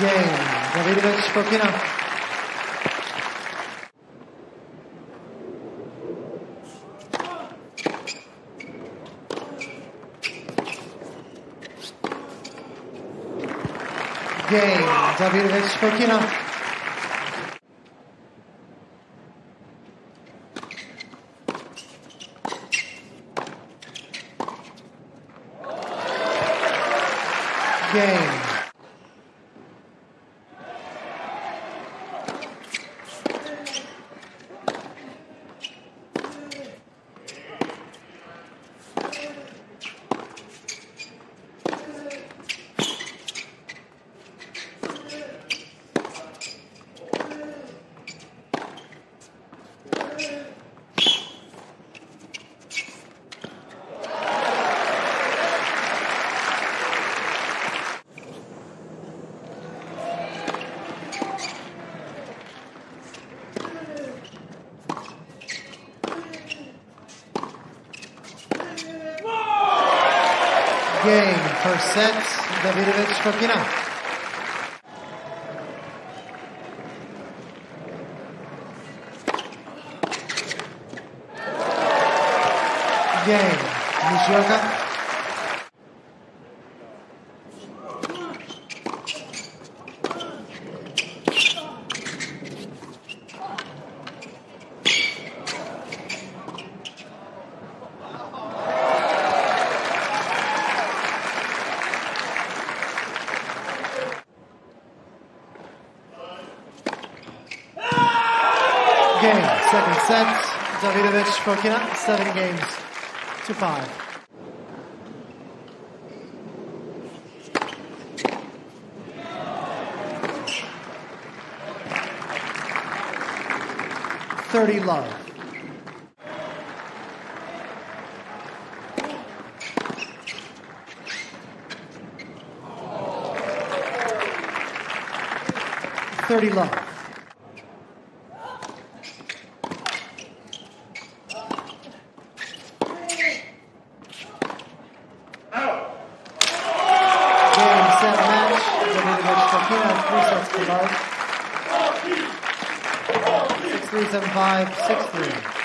game, Davidovich Fokina. Game, Davidovich Fokina. Game. Game, first set, Davidovich Fokina. Game, Nishioka. Game, second set, Davidovich Fokina, 7 games to 5. Yeah. 30 love. Oh. 30 love. Fokina, 3 sets to love. 6-3, 7-5, 6-3.